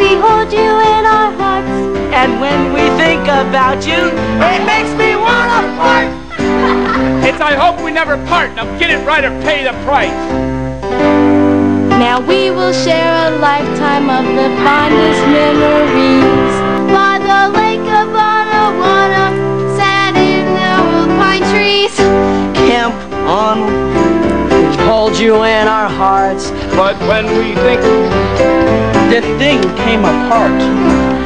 We hold you in our hearts, and when we think about you, it makes me wanna fart. It's I hope we never part. Now get it right or pay the price. Now we will share a lifetime of the fondest memories by the lake of Wawanakwa, sat in the old pine trees. Camp on, we hold you in our hearts, but when we think. The thing came apart.